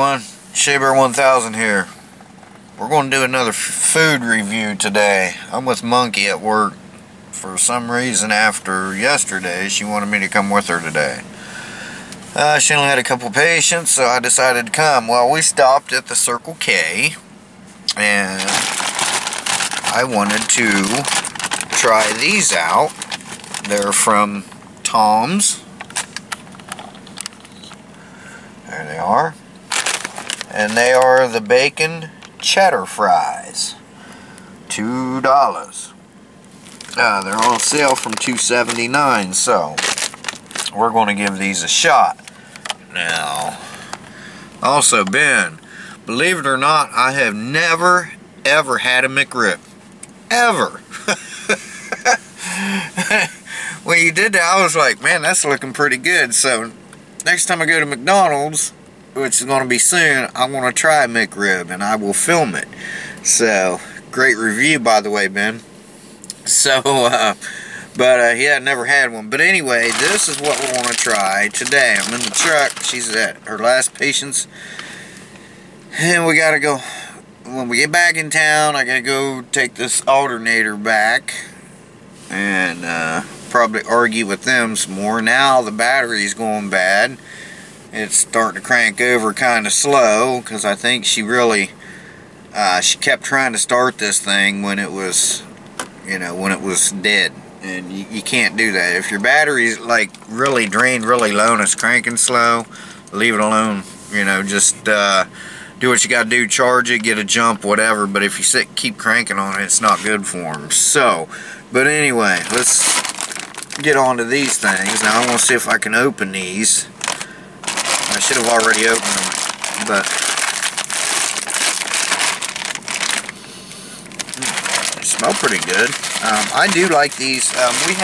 everyone, Shaber1000 here. We're going to do another food review today. I'm with Monkey at work. For some reason after yesterday, she wanted me to come with her today. She only had a couple patients, so I decided to come. Well, we stopped at the Circle K, and I wanted to try these out. They're from Tom's. There they are. And they are the Bacon Cheddar Fries. $2. They're on sale from $2.79, so we're going to give these a shot. Now, also Ben, believe it or not, I have never, ever had a McRib. Ever. When you did that, I was like, man, that's looking pretty good, so next time I go to McDonald's, which is going to be soon, I want to try McRib, and I will film it. So, great review, by the way, Ben. So, yeah, never had one. But anyway, this is what we want to try today. I'm in the truck. She's at her last patient's. And we got to go, when we get back in town, I got to go take this alternator back. And, probably argue with them some more. Now the battery's going bad. It's starting to crank over kind of slow because I think she really she kept trying to start this thing when it was, you know, when it was dead, and you can't do that. If your battery's like really drained really low and it's cranking slow, leave it alone, you know. Just do what you gotta do, charge it, get a jump, whatever. But if you keep cranking on it, it's not good for them. So, but anyway, let's get on to these things. Now I want to see if I can open these. I should have already opened them, but they smell pretty good. I do like these. We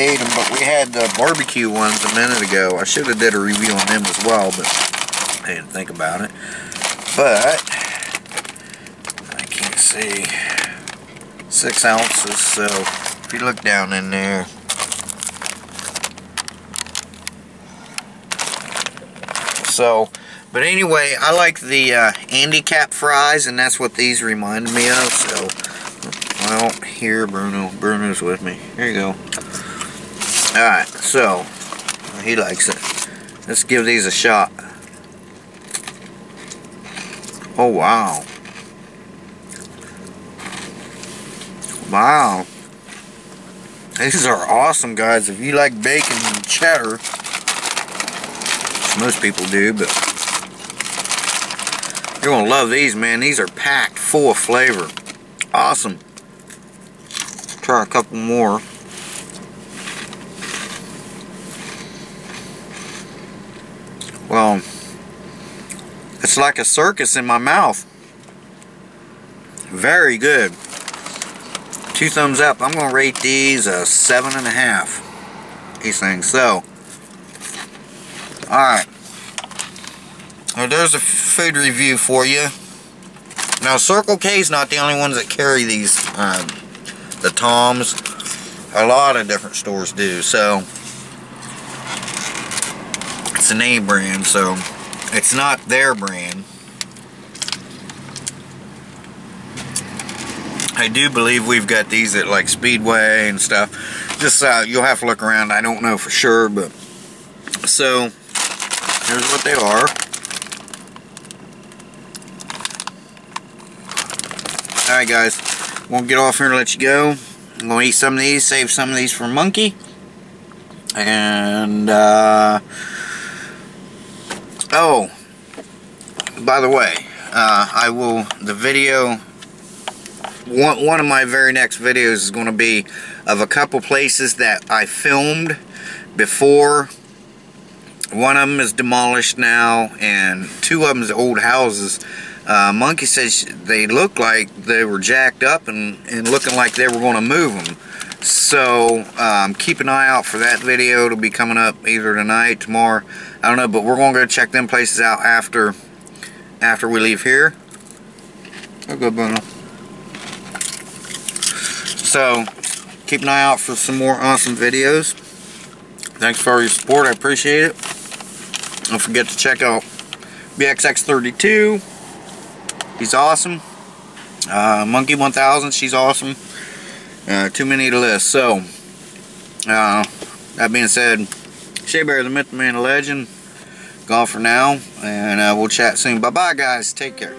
ate them, but we had the barbecue ones a minute ago. I should have did a review on them as well, but I didn't think about it. But I can't see. 6 ounces, so if you look down in there, so, but anyway, I like the handicap fries, and that's what these remind me of. So, well, here, Bruno's with me. Here you go. All right, so he likes it. Let's give these a shot. Oh wow, wow. These are awesome, guys. If you like bacon and cheddar, most people do, but you're gonna love these, man. These are packed full of flavor. Awesome. Try a couple more. Well, it's like a circus in my mouth. Very good. 2 thumbs up. I'm gonna rate these a 7.5. These things. So, alright, well, there's a food review for you. Now Circle K's not the only ones that carry these, the Tom's. A lot of different stores do, so it's a name brand, so it's not their brand. I do believe we've got these at like Speedway and stuff. Just you'll have to look around. I don't know for sure, but so here's what they are. Alright guys, won't get off here and let you go. I'm going to eat some of these, save some of these for Monkey. And, oh, by the way, I will, the video, one of my very next videos is going to be of a couple places that I filmed before. One of them is demolished now, and 2 of them is old houses. Monkey says they look like they were jacked up and looking like they were going to move them. So keep an eye out for that video. It'll be coming up either tonight, tomorrow. I don't know, but we're going to go check them places out after we leave here. Oh, good, Bruno. So keep an eye out for some more awesome videos. Thanks for all your support. I appreciate it. Don't forget to check out BXX32, he's awesome. Monkey1000, she's awesome. Too many to list. So, that being said, Shea Bear, the myth, the man, the legend, gone for now, and we'll chat soon. Bye bye, guys. Take care.